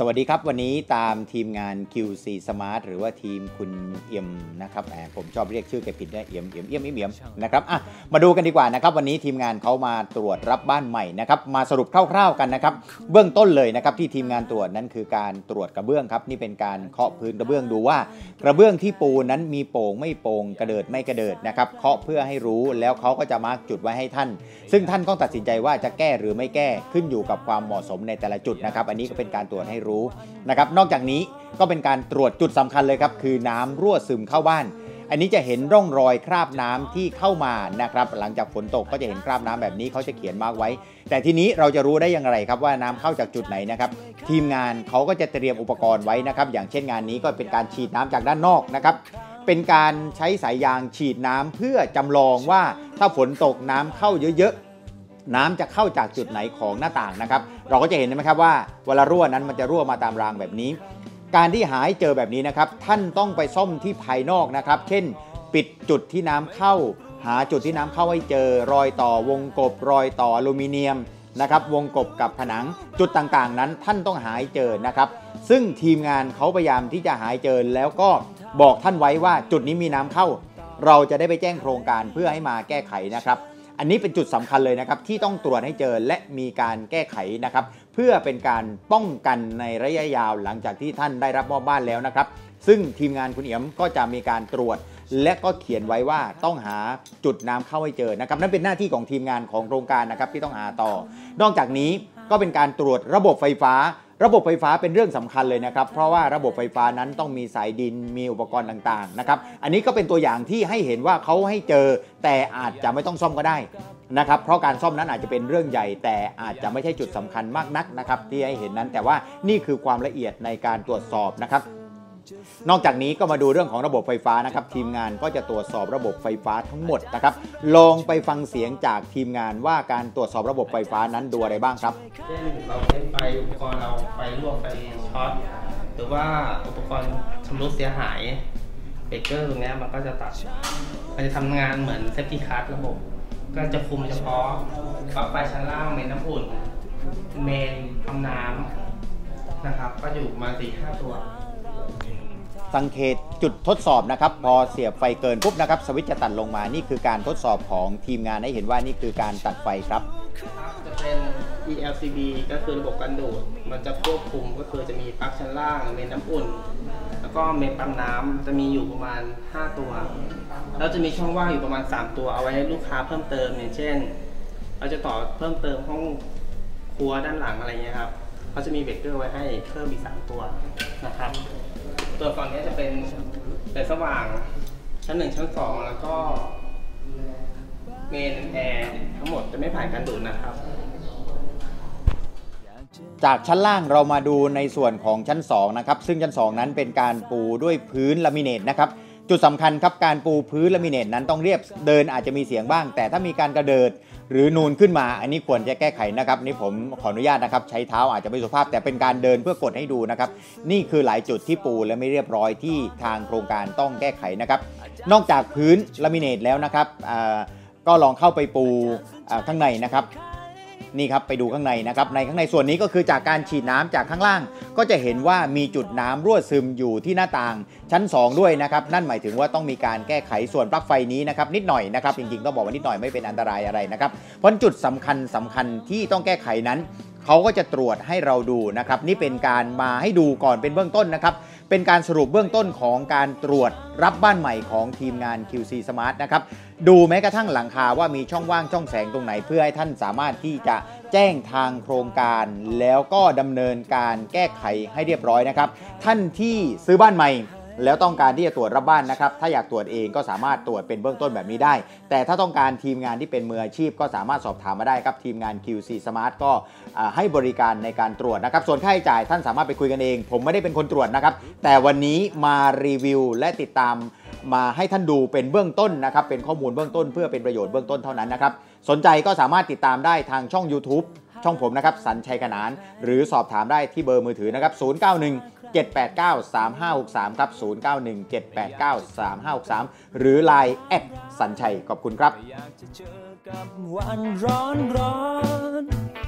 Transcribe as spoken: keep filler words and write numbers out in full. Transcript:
สวัสดีครับวันนี้ตามทีมงาน คิว ซี Smart หรือว่าทีมคุณเอี่ยมนะครับแหมผมชอบเรียกชื่อแกผิดได้เอี่ยมเอี่ยมเอี่ยมเอี่ยมนะครับอ่ะมาดูกันดีกว่านะครับวันนี้ทีมงานเขามาตรวจรับบ้านใหม่นะครับมาสรุปคร่าวๆกันนะครับเบื้องต้นเลยนะครับที่ทีมงานตรวจนั้นคือการตรวจกระเบื้องครับนี่เป็นการเคาะพื้นกระเบื้องดูว่ากระเบื้องที่ปูนั้นมีโป่งไม่โป่งกระเดิดไม่กระเดิดนะครับเคาะเพื่อให้รู้แล้วเขาก็จะมาร์กจุดไว้ให้ท่านซึ่งท่านต้องตัดสินใจว่าจะแก้หรือไม่แก้ขึ้นอยู่กับความเหมาะสมในแต่ละจุดนะครับอันนี้ก็เป็นการตรวจให้รู้นะครับนอกจากนี้ก็เป็นการตรวจจุดสำคัญเลยครับคือน้ำรั่วซึมเข้าบ้านอันนี้จะเห็นร่องรอยคราบน้ำที่เข้ามานะครับหลังจากฝนตกก็จะเห็นคราบน้ำแบบนี้เขาจะเขียนมาร์กไว้แต่ทีนี้เราจะรู้ได้อย่างไรครับว่าน้ำเข้าจากจุดไหนนะครับทีมงานเขาก็จะเตรียมอุปกรณ์ไว้นะครับอย่างเช่นงานนี้ก็เป็นการฉีดน้ำจากด้านนอกนะครับเป็นการใช้สายยางฉีดน้ำเพื่อจำลองว่าถ้าฝนตกน้ำเข้าเยอะน้ำจะเข้าจากจุดไหนของหน้าต่างนะครับเราก็จะเห็นไหมครับว่าเวลารั่วนั้นมันจะรั่วมาตามรางแบบนี้การที่หาให้เจอแบบนี้นะครับท่านต้องไปซ่อมที่ภายนอกนะครับเช่นปิดจุดที่น้ำเข้าหาจุดที่น้ำเข้าให้เจอรอยต่อวงกบรอยต่ออลูมิเนียมนะครับวงกบกับผนังจุดต่างๆนั้นท่านต้องหาให้เจอนะครับซึ่งทีมงานเขาพยายามที่จะหาให้เจอแล้วก็บอกท่านไว้ว่าจุดนี้มีน้ำเข้าเราจะได้ไปแจ้งโครงการเพื่อให้มาแก้ไขนะครับอันนี้เป็นจุดสำคัญเลยนะครับที่ต้องตรวจให้เจอและมีการแก้ไขนะครับเพื่อเป็นการป้องกันในระยะยาวหลังจากที่ท่านได้รับมอบบ้านแล้วนะครับซึ่งทีมงานคุณเอี่ยมก็จะมีการตรวจและก็เขียนไว้ว่าต้องหาจุดน้ำเข้าให้เจอนะครับนั่นเป็นหน้าที่ของทีมงานของโครงการนะครับที่ต้องหาต่อนอกจากนี้ก็เป็นการตรวจระบบไฟฟ้าระบบไฟฟ้าเป็นเรื่องสำคัญเลยนะครับเพราะว่าระบบไฟฟ้านั้นต้องมีสายดินมีอุปกรณ์ต่างๆนะครับอันนี้ก็เป็นตัวอย่างที่ให้เห็นว่าเขาให้เจอแต่อาจจะไม่ต้องซ่อมก็ได้นะครับเพราะการซ่อมนั้นอาจจะเป็นเรื่องใหญ่แต่อาจจะไม่ใช่จุดสำคัญมากนักนะครับที่ให้เห็นนั้นแต่ว่านี่คือความละเอียดในการตรวจสอบนะครับนอกจากนี้ก็มาดูเรื่องของระบบไฟฟ้านะครับทีมงานก็จะตรวจสอบระบบไฟฟ้าทั้งหมดนะครับลองไปฟังเสียงจากทีมงานว่าการตรวจสอบระบบไฟฟ้านั้นดูอะไรบ้างครับเช่นเราใช้ไฟอุปกรณ์เราไฟรั่วไฟช็อตหรือว่าอุปกรณ์ชำรุดเสียหายเบรกเกอร์ตรงนี้มันก็จะตัดมันจะทำงานเหมือนเซฟตี้คัทระบบก็จะคุมเฉพาะปลั๊กไฟชั้นล่างเมนน้ำอุ่นเมนทำน้ำนะครับก็อยู่มาสี่ห้าตัวสังเกตจุดทดสอบนะครับพอเสียบไฟเกินปุ๊บนะครับสวิตช์จะตัดลงมานี่คือการทดสอบของทีมงานให้เห็นว่านี่คือการตัดไฟครับจะเป็น อี แอล ซี บี ก็คือระบบการดูดมันจะควบคุมก็คือจะมีปลั๊กชั้นล่างเมนน้ำอุ่นแล้วก็เมนปั๊มน้ำจะมีอยู่ประมาณห้าตัวแล้วจะมีช่องว่างอยู่ประมาณสามตัวเอาไว้ให้ลูกค้าเพิ่มเติมอย่างเช่นเราจะต่อเพิ่มเติมห้องครัวด้านหลังอะไรเงี้ยครับเขาจะมีเบรกเกอร์ไว้ให้เพิ่มอีกสามตัวนะครับตัวฝั่งนี้จะเป็นแต่สว่างชั้นหนึ่งชั้นสองแล้วก็เมนแอร์ทั้งหมดจะไม่ผ่านการดูดนะครับจากชั้นล่างเรามาดูในส่วนของชั้นสองนะครับซึ่งชั้นสองนั้นเป็นการปูด้วยพื้นลามิเนตนะครับจุดสำคัญครับการปูพื้นลามิเนตนั้นต้องเรียบเดินอาจจะมีเสียงบ้างแต่ถ้ามีการกระเดิดหรือนูนขึ้นมาอันนี้ควรจะแก้ไขนะครับนี่ผมขออนุญาตนะครับใช้เท้าอาจจะไม่สุภาพแต่เป็นการเดินเพื่อกดให้ดูนะครับนี่คือหลายจุดที่ปูและไม่เรียบร้อยที่ทางโครงการต้องแก้ไขนะครับนอกจากพื้นลามิเนตแล้วนะครับก็ลองเข้าไปปูข้างในนะครับนี่ครับไปดูข้างในนะครับในข้างในส่วนนี้ก็คือจากการฉีดน้ำจากข้างล่างก็จะเห็นว่ามีจุดน้ำรั่วซึมอยู่ที่หน้าต่างชั้นสองด้วยนะครับนั่นหมายถึงว่าต้องมีการแก้ไขส่วนปลั๊กไฟนี้นะครับนิดหน่อยนะครับจริงๆต้องบอกว่านิดหน่อยไม่เป็นอันตรายอะไรนะครับเพราะจุดสำคัญสำคัญที่ต้องแก้ไขนั้นเขาก็จะตรวจให้เราดูนะครับนี่เป็นการมาให้ดูก่อนเป็นเบื้องต้นนะครับเป็นการสรุปเบื้องต้นของการตรวจรับบ้านใหม่ของทีมงาน คิว ซี Smart นะครับดูแม้กระทั่งหลังคาว่ามีช่องว่างช่องแสงตรงไหนเพื่อให้ท่านสามารถที่จะแจ้งทางโครงการแล้วก็ดำเนินการแก้ไขให้เรียบร้อยนะครับท่านที่ซื้อบ้านใหม่แล้วต้องการที่จะตรวจรับบ้านนะครับถ้าอยากตรวจเองก็สามารถตรวจเป็นเบื้องต้นแบบนี้ได้แต่ถ้าต้องการทีมงานที่เป็นมืออาชีพก็สามารถสอบถามมาได้ครับทีมงาน คิว ซี Smart ก็ให้บริการในการตรวจนะครับส่วนค่าใช้จ่ายท่านสามารถไปคุยกันเองผมไม่ได้เป็นคนตรวจนะครับแต่วันนี้มารีวิวและติดตามมาให้ท่านดูเป็นเบื้องต้นนะครับเป็นข้อมูลเบื้องต้นเพื่อเป็นประโยชน์เบื้องต้นเท่านั้นนะครับสนใจก็สามารถติดตามได้ทางช่อง YouTube ช่องผมนะครับสัญชัยขนานหรือสอบถามได้ที่เบอร์มือถือนะครับศูนย์ เก้า หนึ่ง เจ็ด แปด เก้า สาม ห้า หก สามครับศูนย์ เก้า หนึ่ง เจ็ด แปด เก้า สาม ห้า หก สามหรือ ไลน์ แอดสัญชัยขอบคุณครับ